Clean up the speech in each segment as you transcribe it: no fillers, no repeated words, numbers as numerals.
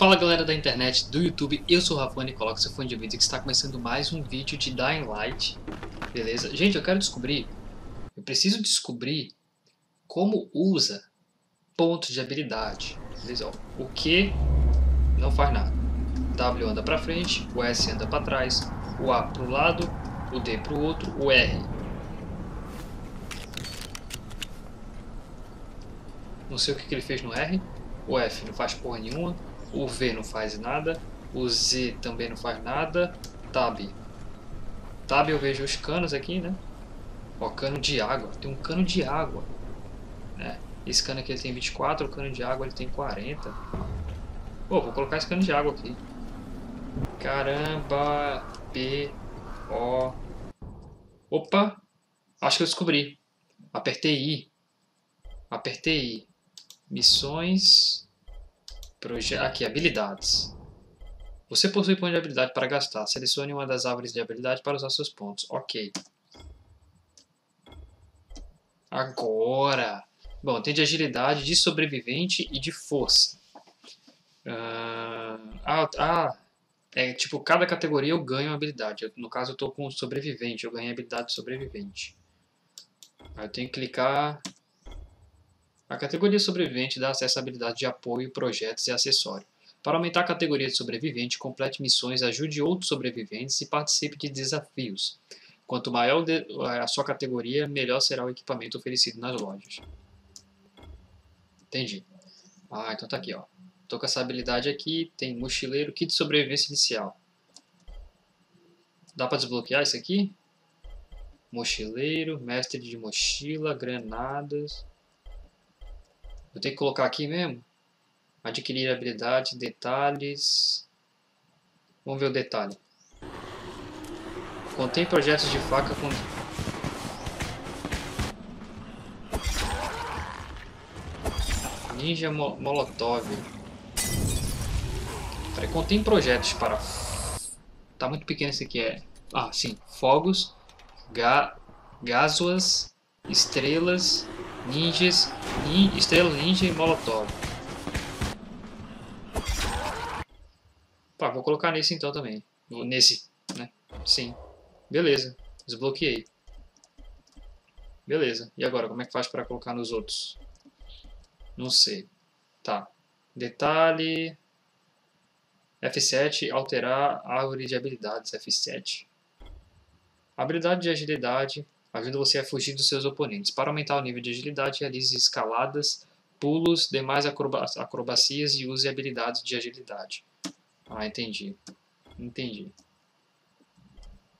Fala galera da internet, do YouTube, eu sou o Rafani e coloco seu fone de vídeo que está começando mais um vídeo de Dying Light, beleza? Gente, eu preciso descobrir como usa pontos de habilidade, beleza? O Q não faz nada, o W anda pra frente, o S anda pra trás, o A pro lado, o D pro outro, o R. Não sei o que ele fez no R, o F não faz porra nenhuma. O V não faz nada, o Z também não faz nada, Tab eu vejo os canos aqui, né? Ó, cano de água, tem um cano de água, né? Esse cano aqui ele tem 24, o cano de água ele tem 40. Pô, vou colocar esse cano de água aqui. Caramba, P, O. Opa, acho que eu descobri. Apertei I. Missões... Aqui, habilidades. Você possui ponto de habilidade para gastar. Selecione uma das árvores de habilidade para usar seus pontos. Ok. Agora. Bom, tem de agilidade, de sobrevivente e de força. É tipo, cada categoria eu ganho uma habilidade. No caso, eu estou com sobrevivente. Eu ganhei habilidade de sobrevivente. Aí eu tenho que clicar... A categoria sobrevivente dá acesso à habilidade de apoio, projetos e acessórios. Para aumentar a categoria de sobrevivente, complete missões, ajude outros sobreviventes e participe de desafios. Quanto maior a sua categoria, melhor será o equipamento oferecido nas lojas. Entendi. Ah, então tá aqui, ó. Tô com essa habilidade aqui, tem mochileiro, kit de sobrevivência inicial. Dá pra desbloquear isso aqui? Mochileiro, mestre de mochila, granadas... Eu tenho que colocar aqui mesmo? Adquirir habilidade, detalhes... Vamos ver o detalhe. Contém projetos de faca com... Ninja Molotov. Peraí, contém projetos para... Tá muito pequeno esse aqui, é... Ah, sim. Fogos, gásouas, estrelas... Ninjas, estrela ninja e molotov. Pá, vou colocar nesse então também. Nesse, né? Sim. Beleza. Desbloqueei. Beleza. E agora, como é que faz para colocar nos outros? Não sei. Tá. Detalhe. F7. Alterar árvore de habilidades. F7. Habilidade de agilidade. Ajuda você a fugir dos seus oponentes. Para aumentar o nível de agilidade, realize escaladas, pulos, demais acrobacias e use habilidades de agilidade. Ah, entendi. Entendi.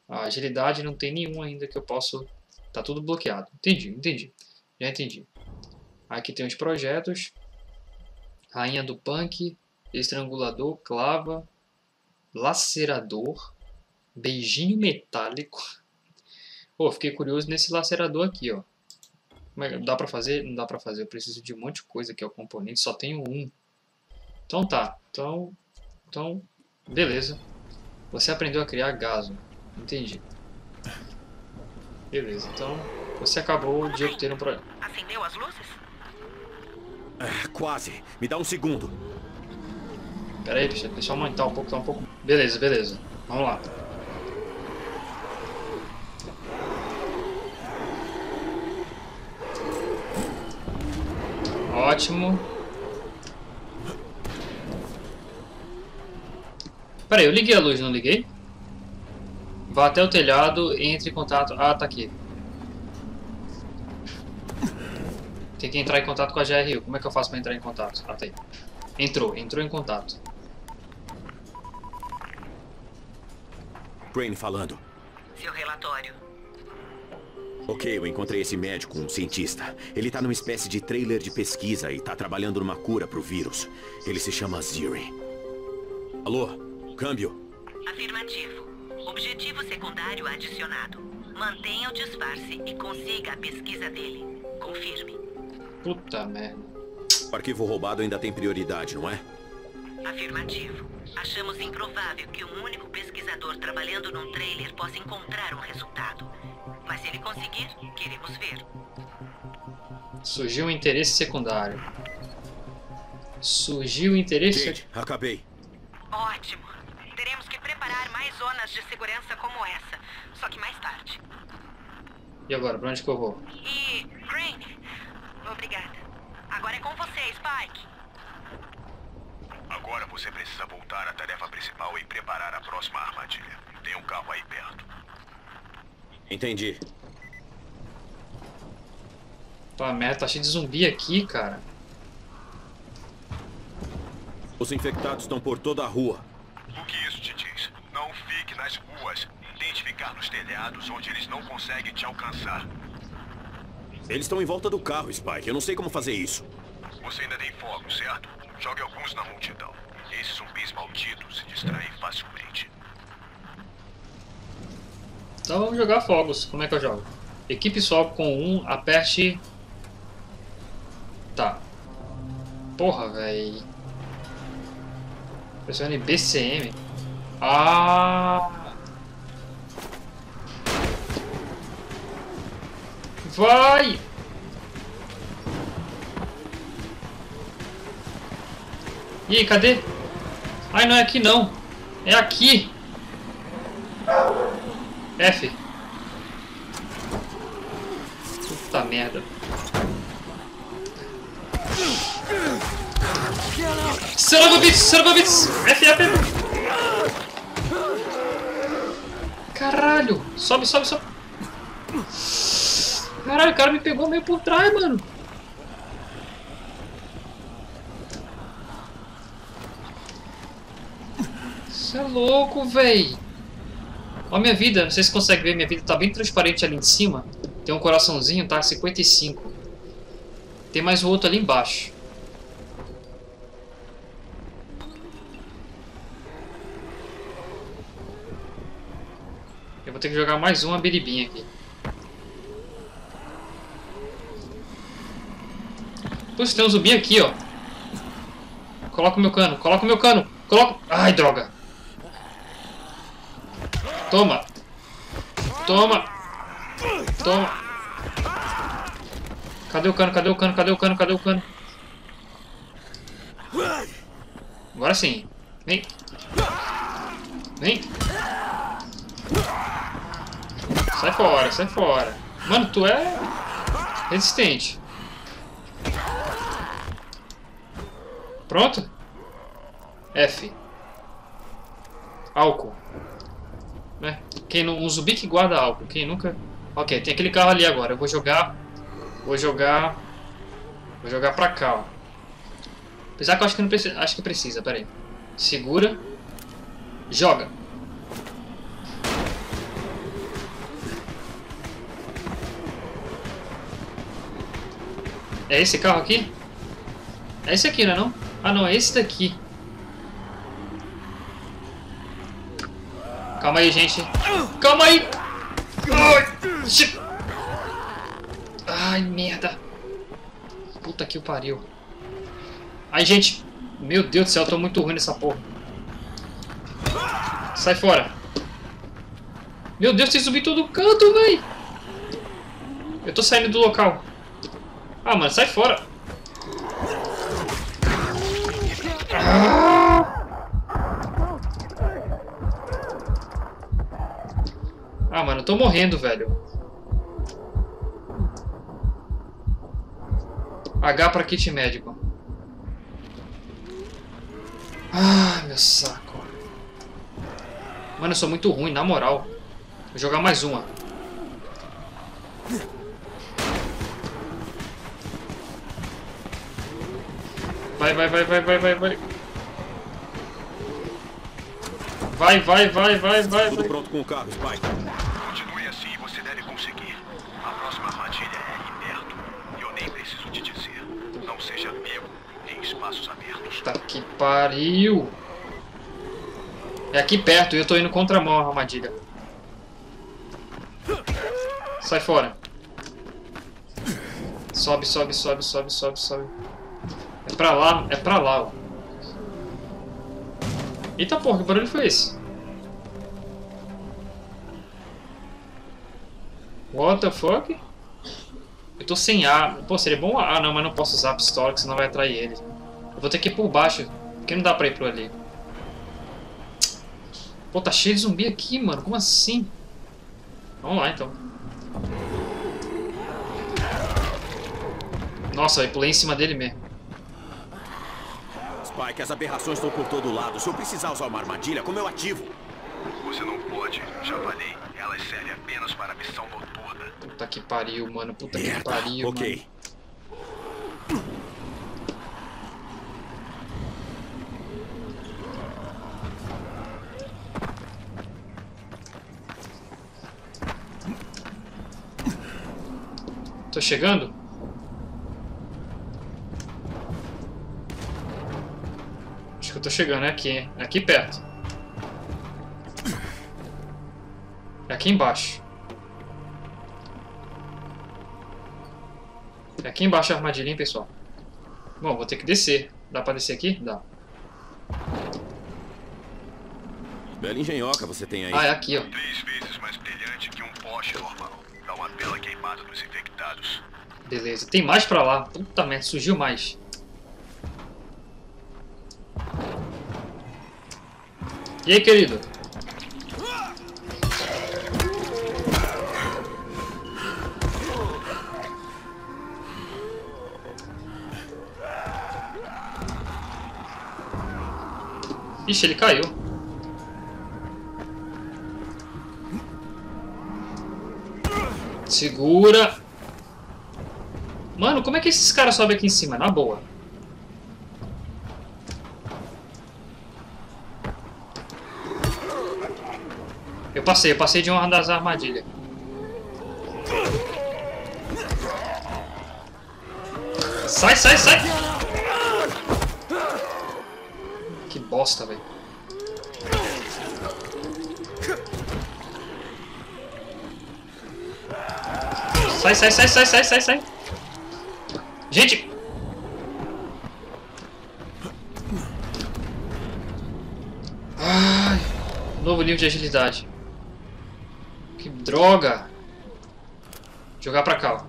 A agilidade não tem nenhum ainda que eu posso... Tá tudo bloqueado. Entendi. Já entendi. Aqui tem os projetos. Rainha do Punk, Estrangulador, Clava, Lacerador, Beijinho Metálico... Pô, fiquei curioso nesse lacerador aqui, ó. Dá pra fazer? Não dá pra fazer. Eu preciso de um monte de coisa aqui, ó. Componente, só tenho um. Então tá. Então, beleza. Você aprendeu a criar gaso. Entendi. Beleza, então... Você acabou de obter um projeto. Acendeu as luzes? É, quase. Me dá um segundo. Pera aí, deixa eu aumentar um pouco, Beleza. Vamos lá. Ótimo. Peraí, eu liguei a luz, não liguei? Vá até o telhado e entre em contato... Ah, tá aqui. Tem que entrar em contato com a GRU. Como é que eu faço pra entrar em contato? Ah, tá aí. Entrou em contato. Brain falando. Seu relatório. Ok, eu encontrei esse médico, um cientista. Ele tá numa espécie de trailer de pesquisa e tá trabalhando numa cura pro vírus. Ele se chama Ziri. Alô? Câmbio? Afirmativo. Objetivo secundário adicionado. Mantenha o disfarce e consiga a pesquisa dele. Confirme. Puta merda. O arquivo roubado ainda tem prioridade, não é? Afirmativo. Achamos improvável que um único pesquisador trabalhando num trailer possa encontrar um resultado. Mas se ele conseguir, queremos ver. Surgiu um interesse secundário. Surgiu interesse? Gente, acabei. Ótimo. Teremos que preparar mais zonas de segurança como essa. Só que mais tarde. E agora, pra onde que eu vou? E... Crane. Obrigada. Agora é com você, Spike. Agora você precisa voltar à tarefa principal e preparar a próxima armadilha. Tem um carro aí perto. Entendi. Pô, merda, tá cheio de zumbi aqui, cara. Os infectados estão por toda a rua. O que isso te diz? Não fique nas ruas. Tente ficar nos telhados onde eles não conseguem te alcançar. Eles estão em volta do carro, Spike. Eu não sei como fazer isso. Você ainda tem fogo, certo? Jogue alguns na multidão. Esses zumbis malditos se distraem facilmente. Então vamos jogar fogos. Como é que eu jogo? Equipe só com um, aperte... Tá. Porra, velho. Pressione BCM. Ah! Vai! E aí, cadê? Ai, não é aqui não. É aqui. F. Puta merda. Serabovitz! F, F, F. Caralho. Sobe, sobe, sobe. Caralho, o cara me pegou meio por trás, mano. Você é louco, véi. Ó minha vida, não sei se consegue ver. Minha vida tá bem transparente ali em cima. Tem um coraçãozinho, tá? 55. Tem mais outro ali embaixo. Eu vou ter que jogar mais uma biribinha aqui. Puxa, tem um zumbi aqui, ó. Coloca o meu cano, coloca o meu cano. Coloca... Ai, droga. Toma! Toma! Toma! Cadê o cano? Cadê o cano? Cadê o cano? Cadê o cano? Agora sim! Vem! Vem! Sai fora! Sai fora! Mano, tu é... resistente! Pronto? F. Álcool. Né? Quem não, um zumbi que guarda álcool. Quem nunca... Ok, tem aquele carro ali agora. Eu vou jogar... Vou jogar... Vou jogar pra cá, ó. Apesar que eu acho que não precisa... Acho que precisa, peraí. Segura. Joga. É esse carro aqui? É esse aqui, não é não? Ah não, é esse daqui. Calma aí, gente. Calma aí! Ai, merda. Puta que pariu. Ai, gente. Meu Deus do céu, eu tô muito ruim nessa porra. Sai fora. Meu Deus, tem zumbi todo canto, véi. Eu tô saindo do local. Ah, mano, sai fora. Ah! Ah, mano, eu tô morrendo, velho. H pra kit médico. Ah, meu saco. Mano, eu sou muito ruim, na moral. Vou jogar mais uma. Vai, vai, vai, vai, vai, vai, vai. Vai, vai, vai, vai, vai. Tudo pronto com o carro, Spike. Continue assim e você deve conseguir. A próxima armadilha é aqui perto. E eu nem preciso te dizer. Não seja amigo em espaços abertos. Tá que pariu. É aqui perto e eu tô indo contramão a armadilha. Sai fora. Sobe, sobe, sobe, sobe, sobe, sobe. É pra lá, ó. Eita porra, que barulho foi esse? What the fuck? Eu tô sem ar. Pô, seria bom ar. Ah, não, mas não posso usar a pistola, que senão vai atrair ele. Eu vou ter que ir por baixo, porque não dá pra ir por ali. Pô, tá cheio de zumbi aqui, mano. Como assim? Vamos lá, então. Nossa, eu pulei em cima dele mesmo. Spike, as aberrações estão por todo lado. Se eu precisar usar uma armadilha, como eu ativo? Você não pode, já falei. Elas servem apenas para a missão noturna. Puta que pariu, mano. Puta que pariu, okay, mano. Tô chegando? Acho que eu tô chegando, é aqui, hein? É aqui perto. É aqui embaixo. É aqui embaixo a armadilha, hein, pessoal? Bom, vou ter que descer. Dá pra descer aqui? Dá. Bela engenhoca você tem aí. Ah, é aqui, ó. 3 vezes mais brilhante que um poste normal. Dá uma bela queimada dos infectados. Beleza, tem mais pra lá. Puta merda, surgiu mais. E aí, querido? Ixi, ele caiu. Segura. Mano, como é que esses caras sobem aqui em cima? Na boa. Eu passei de uma das armadilhas. Sai, sai, sai! Que bosta, velho. Sai, sai, sai, sai, sai, sai, sai. Gente! Ai, novo nível de agilidade. Que droga! Jogar pra cá, ó.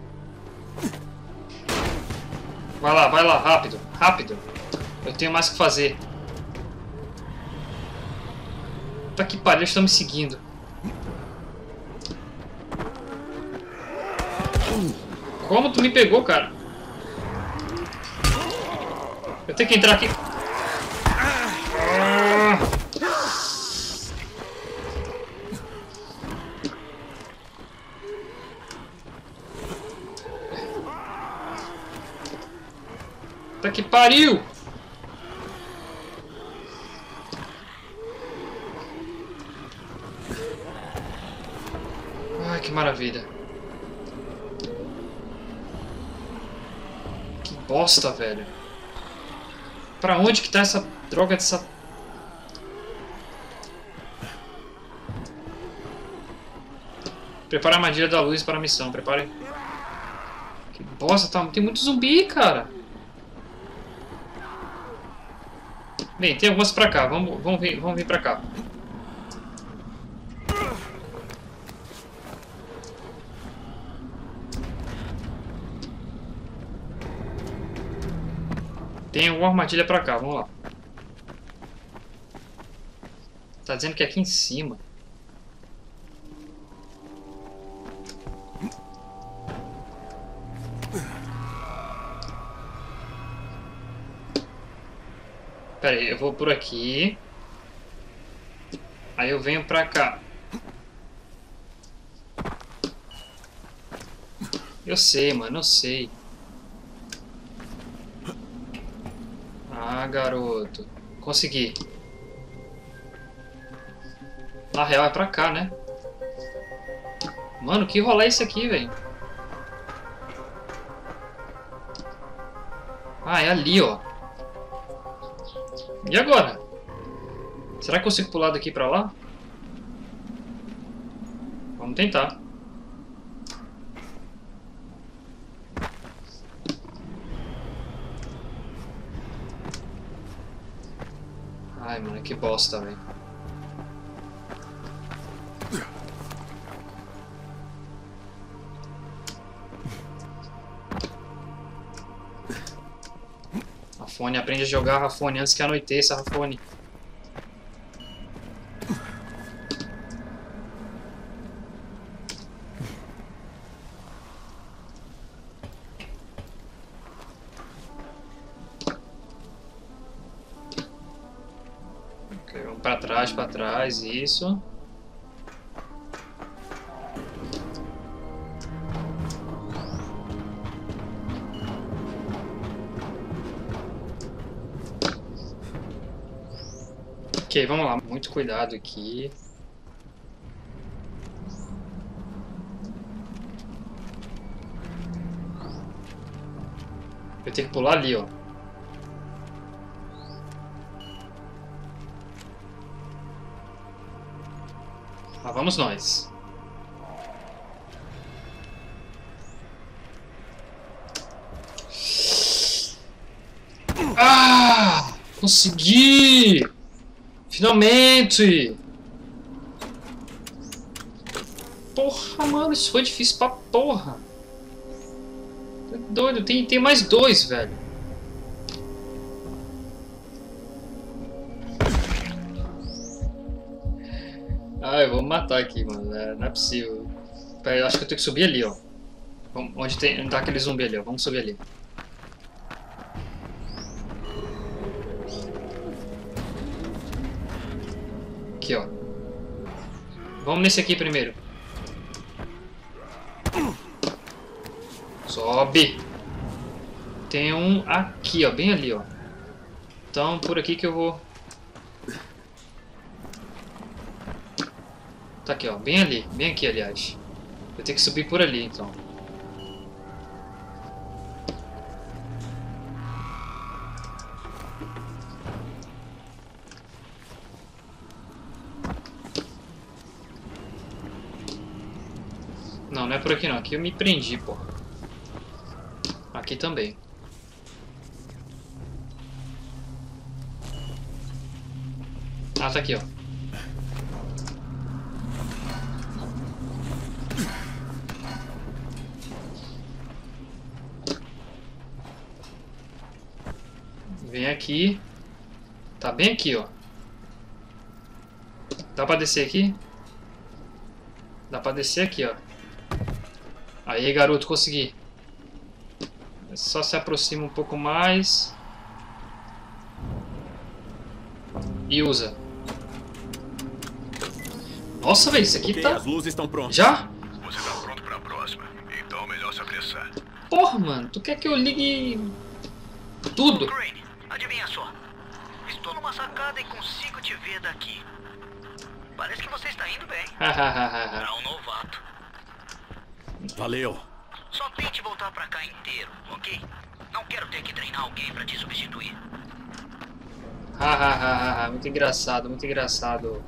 Vai lá, rápido, rápido. Eu tenho mais o que fazer. Puta que pariu, eles estão me seguindo. Como tu me pegou, cara? Eu tenho que entrar aqui. Que pariu! Ai, que maravilha! Que bosta, velho! Pra onde que tá essa droga dessa... Prepara a armadilha da luz para a missão, prepare... Que bosta, tá... tem muito zumbi, cara! Bem, tem algumas pra cá, vamos vir pra cá. Tem alguma armadilha pra cá, vamos lá. Tá dizendo que é aqui em cima. Pera aí, eu vou por aqui. Aí eu venho pra cá. Eu sei, mano, eu sei. Ah, garoto. Consegui. Na real é pra cá, né? Mano, que rolê é isso aqui, velho? Ah, é ali, ó. E agora? Será que eu consigo pular daqui pra lá? Vamos tentar. Ai, mano, que bosta, velho. Raphone. Aprende a jogar Raphone antes que anoiteça, Raphone. Ok, vamos pra trás, isso. Ok, vamos lá. Muito cuidado aqui. Eu tenho que pular ali, ó. Lá vamos nós. Ah! Consegui! Finalmente! Porra, mano, isso foi difícil pra porra. Tá doido, tem mais dois, velho. Ah, eu vou me matar aqui, mano. Não é possível. Pera, eu acho que eu tenho que subir ali, ó. Onde tem, tá aquele zumbi ali, ó. Vamos subir ali. Aqui, ó. Vamos nesse aqui primeiro. Sobe. Tem um aqui, ó, bem ali, ó. Então por aqui que eu vou. Tá aqui, ó, bem ali, bem aqui, aliás. Eu tenho que subir por ali, então. Não, não é por aqui não. Aqui eu me prendi, porra. Aqui também. Ah, tá aqui, ó. Vem aqui. Tá bem aqui, ó. Dá pra descer aqui? Dá pra descer aqui, ó. Aí, garoto, consegui. Só se aproxima um pouco mais. E usa. Nossa, velho, isso aqui tá... As luzes estão prontas. Já? Você tá pronto pra próxima. Então melhor se apressar. Porra, mano, tu quer que eu ligue tudo? Crane, adivinha só. Estou numa sacada e consigo te ver daqui. Parece que você está indo bem. Pra um novato. Valeu. Só tente voltar pra cá inteiro, ok? Não quero ter que treinar alguém pra te substituir. Hahaha, muito engraçado, muito engraçado.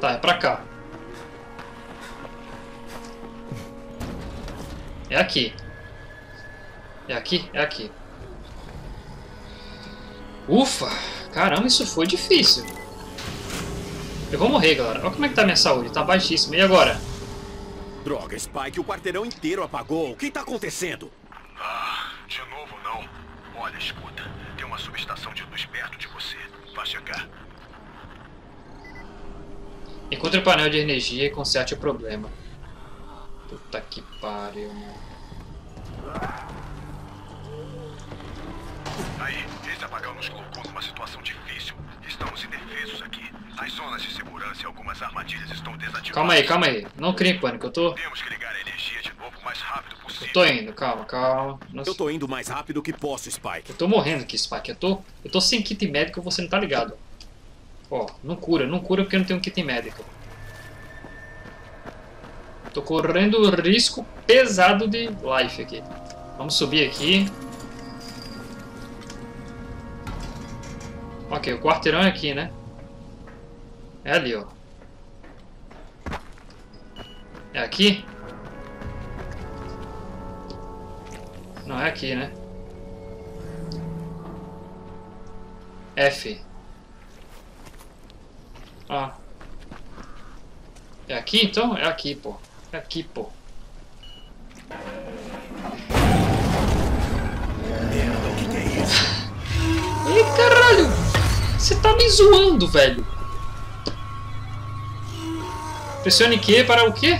Tá, é pra cá. É aqui. É aqui, é aqui. Ufa! Caramba, isso foi difícil. Eu vou morrer, galera. Olha como é que tá a minha saúde. Tá baixíssima. E agora? Droga, Spike. O quarteirão inteiro apagou. O que tá acontecendo? Ah, de novo não. Olha, escuta. Tem uma subestação de luz perto de você. Vai chegar. Encontre o painel de energia e conserte o problema. Puta que pariu, mano. Aí, esse apagão nos colocou numa situação difícil. Estamos indefesos aqui. As zonas de segurança e algumas armadilhas estão desativadas. Calma aí, calma aí. Não crie pânico, eu tô... Temos que ligar a energia de novo o mais rápido possível. Eu tô indo, calma, calma. Nossa. Eu tô indo o mais rápido que posso, Spike. Eu tô morrendo aqui, Spike. Eu tô sem kit médico, você não tá ligado. Ó, não cura, não cura porque eu não tenho kit médico. Tô correndo risco pesado de life aqui. Vamos subir aqui. Ok, o quarteirão é aqui, né? É ali, ó. É aqui? Não, é aqui, né? F. Ah. É aqui então? É aqui, pô. É aqui, pô. Merda, o que é isso? Ei, caralho! Você tá me zoando, velho. Pressione Q para o quê?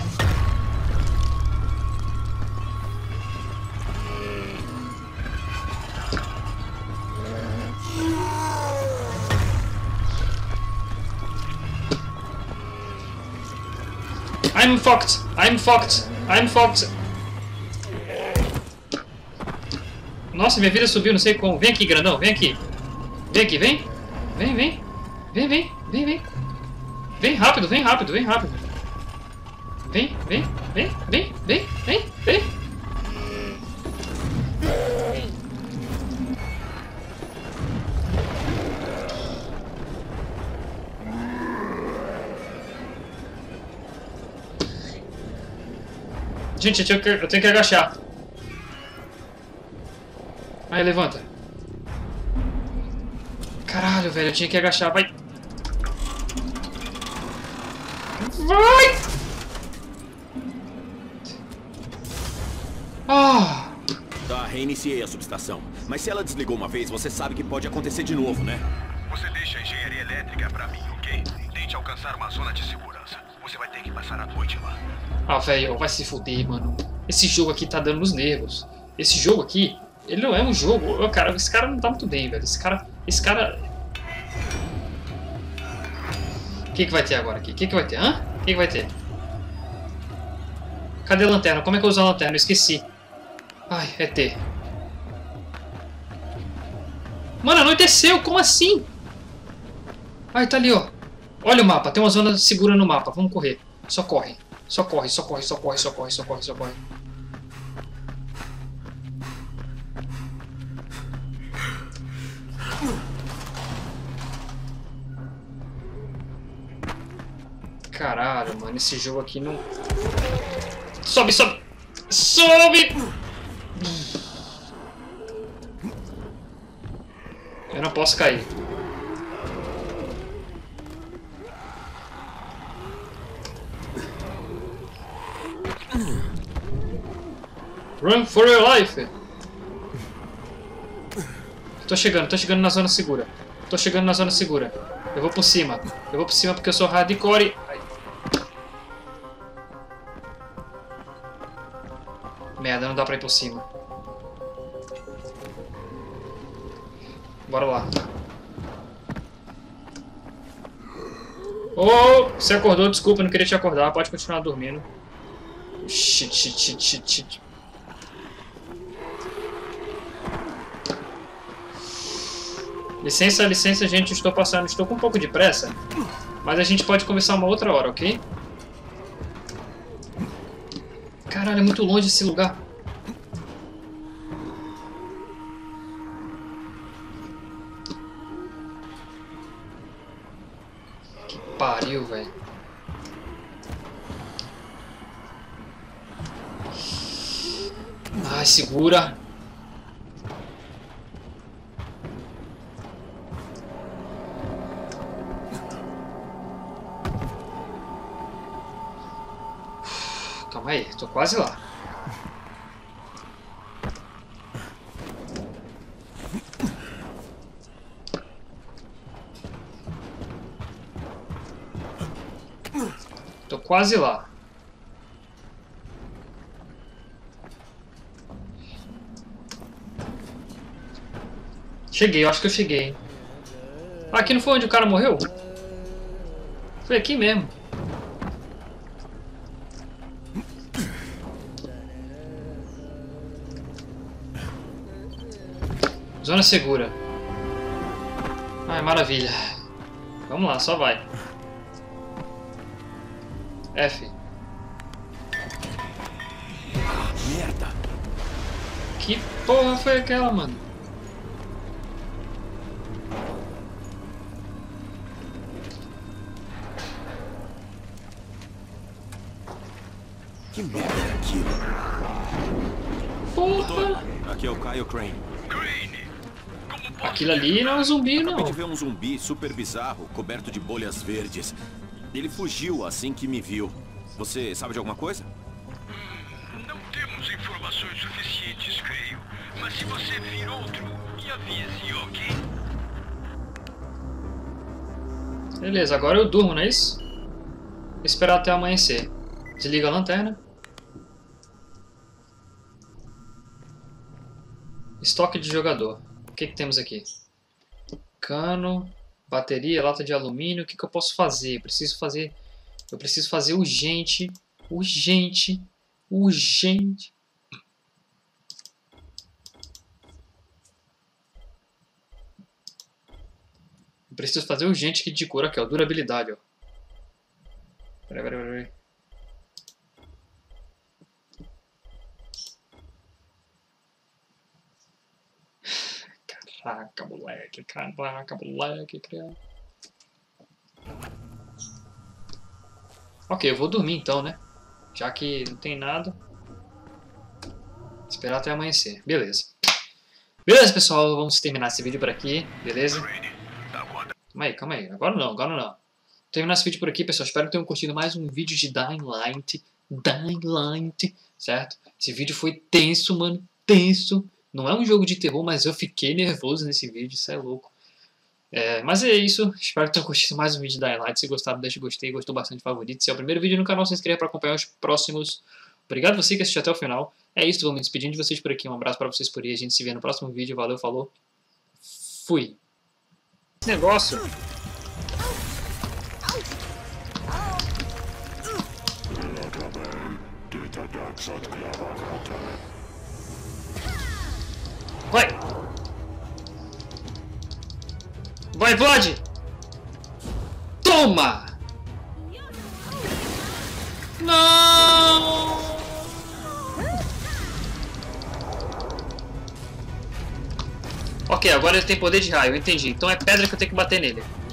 I'm fucked! I'm fucked! I'm fucked! Nossa, minha vida subiu, não sei como. Vem aqui, grandão, vem aqui. Vem aqui, vem. Vem, vem. Vem, vem, vem, vem. Vem rápido, vem rápido, vem rápido. Vem, vem, vem, vem, vem, vem, vem. Gente, eu tenho que agachar. Aí, levanta. Caralho, velho, eu tinha que agachar. Vai. Vai! Ah! Tá, reiniciei a subestação. Mas se ela desligou uma vez, você sabe que pode acontecer de novo, né? Você deixa a engenharia elétrica pra mim, ok? Tente alcançar uma zona de segurança. Você vai ter que passar a noite lá. Ah, velho, vai se fuder, mano. Esse jogo aqui tá dando nos nervos. Esse jogo aqui, ele não é um jogo. Cara, esse cara não tá muito bem, velho. Esse cara... O que que vai ter agora aqui? O que que vai ter, hã? O que que vai ter? Cadê a lanterna? Como é que eu uso a lanterna? Eu esqueci. Ai, é T. Mano, anoiteceu! Como assim? Ai, tá ali, ó. Olha o mapa. Tem uma zona segura no mapa. Vamos correr. Só corre. Só corre, só corre, só corre, só corre, só corre, só corre. Caralho, mano, esse jogo aqui não... Sobe, sobe! Sobe! Eu não posso cair. Run for your life! Tô chegando na zona segura. Tô chegando na zona segura. Eu vou por cima. Eu vou por cima porque eu sou hardcore. Ai. Merda, não dá pra ir por cima. Bora lá. Oh, você acordou, desculpa, não queria te acordar. Pode continuar dormindo. Shit, shit, shit, shit, shit. Licença, licença, gente, eu estou passando, estou com um pouco de pressa, mas a gente pode conversar uma outra hora, ok? Caralho, é muito longe esse lugar. Que pariu, velho. Ai, segura. Aí, tô quase lá. Tô quase lá. Cheguei, eu acho que eu cheguei. Ah, aqui não foi onde o cara morreu? Foi aqui mesmo. Zona segura. Ai, maravilha. Vamos lá, só vai. F. Merda. Que porra foi aquela, mano? Que merda é aquilo? Porra! Aqui é o Kyle Crane. Aquilo ali não é um zumbi, não. Acabei de ver um zumbi super bizarro, coberto de bolhas verdes. Ele fugiu assim que me viu. Você sabe de alguma coisa? Não temos informações suficientes, creio. Mas se você vir outro, me avise, ok? Beleza, agora eu durmo, não é isso? Vou esperar até amanhecer. Desliga a lanterna. Estoque de jogador. O que que temos aqui? Cano, bateria, lata de alumínio. O que que eu posso fazer? Eu preciso fazer urgente. Urgente. Urgente. Eu preciso fazer urgente que de cura aqui, ó. Durabilidade, ó. Peraí. Caraca, moleque, criado. Ok, eu vou dormir então, né? Já que não tem nada. Esperar até amanhecer, beleza. Beleza, pessoal, vamos terminar esse vídeo por aqui, beleza? Calma aí, agora não. Vou terminar esse vídeo por aqui, pessoal, espero que tenham curtido mais um vídeo de Dying Light, certo? Esse vídeo foi tenso, mano, tenso. Não é um jogo de terror, mas eu fiquei nervoso nesse vídeo, isso é louco. Mas é isso, espero que tenham curtido mais um vídeo da Dying Light. Se gostaram, deixa o gostei, gostou bastante, favorito. Se é o primeiro vídeo no canal, se inscreva para acompanhar os próximos. Obrigado você que assistiu até o final. É isso, vou me despedindo de vocês por aqui. Um abraço para vocês por aí, a gente se vê no próximo vídeo. Valeu, falou, fui. Esse negócio... Vai! Vai, Vlad! Toma! Não! Ok, agora ele tem poder de raio, entendi. Então é pedra que eu tenho que bater nele.